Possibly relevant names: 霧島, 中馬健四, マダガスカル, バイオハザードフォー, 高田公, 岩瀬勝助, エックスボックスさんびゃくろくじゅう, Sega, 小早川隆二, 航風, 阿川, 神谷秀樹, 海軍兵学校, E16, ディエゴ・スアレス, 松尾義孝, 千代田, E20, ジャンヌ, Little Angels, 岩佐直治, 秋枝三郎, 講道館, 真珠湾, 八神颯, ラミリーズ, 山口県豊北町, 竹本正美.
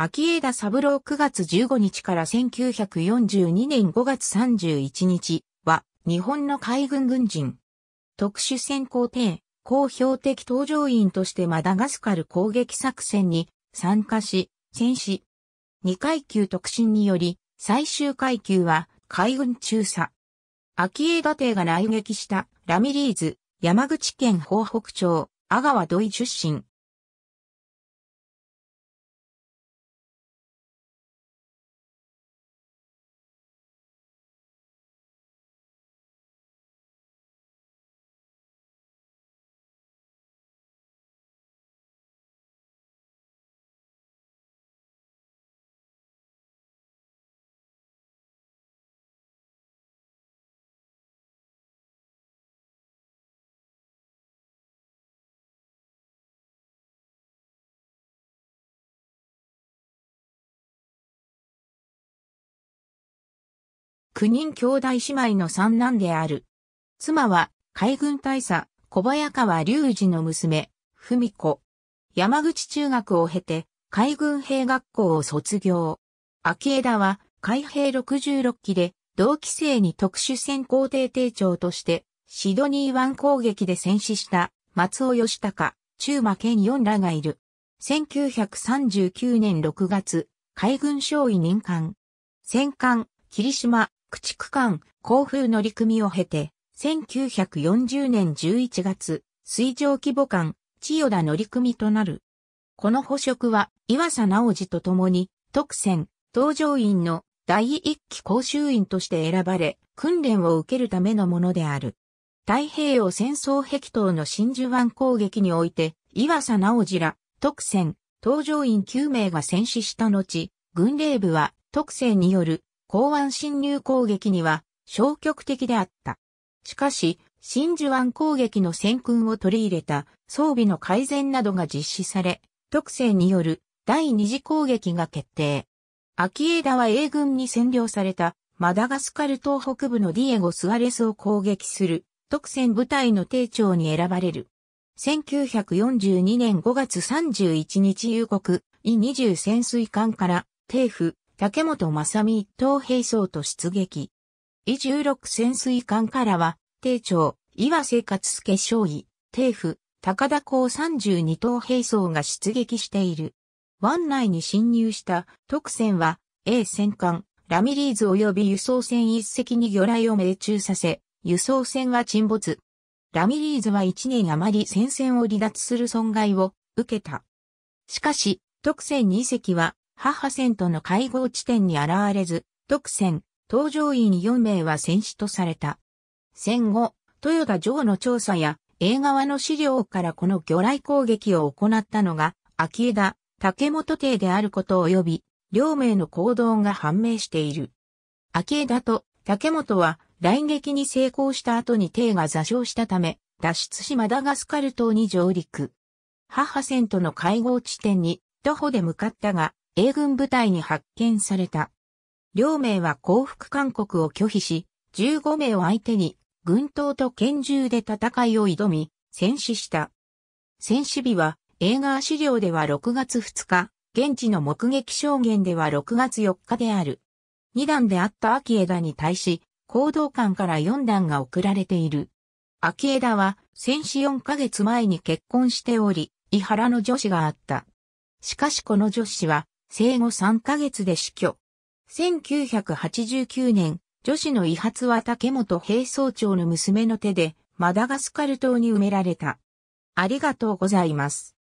秋枝三郎9月15日から1942年5月31日は日本の海軍軍人。特殊潜航艇、公標的搭乗員としてマダガスカル攻撃作戦に参加し、戦死。2階級特進により、最終階級は海軍中佐。秋枝艇が来撃したラミリーズ、山口県豊北町、阿川土井出身。9人兄弟姉妹の三男である。妻は海軍大佐小早川隆二の娘、文子。山口中学を経て海軍兵学校を卒業。秋枝は海兵66期で同期生に特殊潜航艇艇長としてシドニー湾攻撃で戦死した松尾義孝、中馬健四らがいる。1939年6月、海軍少尉任官。戦艦、霧島。駆逐艦、航風乗組を経て、1940年11月、水上規模艦、千代田乗組となる。この補職は、岩佐直治と共に、特選、搭乗員の第一期講習員として選ばれ、訓練を受けるためのものである。太平洋戦争壁東の真珠湾攻撃において、岩佐直治ら、特選、搭乗員9名が戦死した後、軍令部は、特選による、港湾侵入攻撃には消極的であった。しかし、真珠湾攻撃の戦訓を取り入れた装備の改善などが実施され、特選による第二次攻撃が決定。秋枝は英軍に占領されたマダガスカル東北部のディエゴ・スアレスを攻撃する特選部隊の艇長に選ばれる。1942年5月31日夕刻、E20 潜水艦から艇夫、竹本正美一等兵曹と出撃。E16 潜水艦からは、艇長、岩瀬勝助少尉、艇夫、高田公32等兵曹が出撃している。湾内に侵入した特選は、A 戦艦、ラミリーズ及び輸送船一隻に魚雷を命中させ、輸送船は沈没。ラミリーズは1年余り戦線を離脱する損害を受けた。しかし、特選2隻は、母船との会合地点に現れず、特選、搭乗員4名は戦死とされた。戦後、豊田城の調査や、A側の資料からこの魚雷攻撃を行ったのが、秋枝、竹本艇であること及び、両名の行動が判明している。秋枝と竹本は、来撃に成功した後に艇が座礁したため、脱出しマダガスカル島に上陸。母船との会合地点に、徒歩で向かったが、英軍部隊に発見された。両名は降伏勧告を拒否し、15名を相手に、軍刀と拳銃で戦いを挑み、戦死した。戦死日は、映画資料では6月2日、現地の目撃証言では6月4日である。2段であった秋枝に対し、講道館から4段が送られている。秋枝は、戦死4ヶ月前に結婚しており、伊原の女子があった。しかしこの女子は、生後3ヶ月で死去。1989年、女子の遺髪は竹本兵曹長の娘の手で、マダガスカル島に埋められた。ありがとうございます。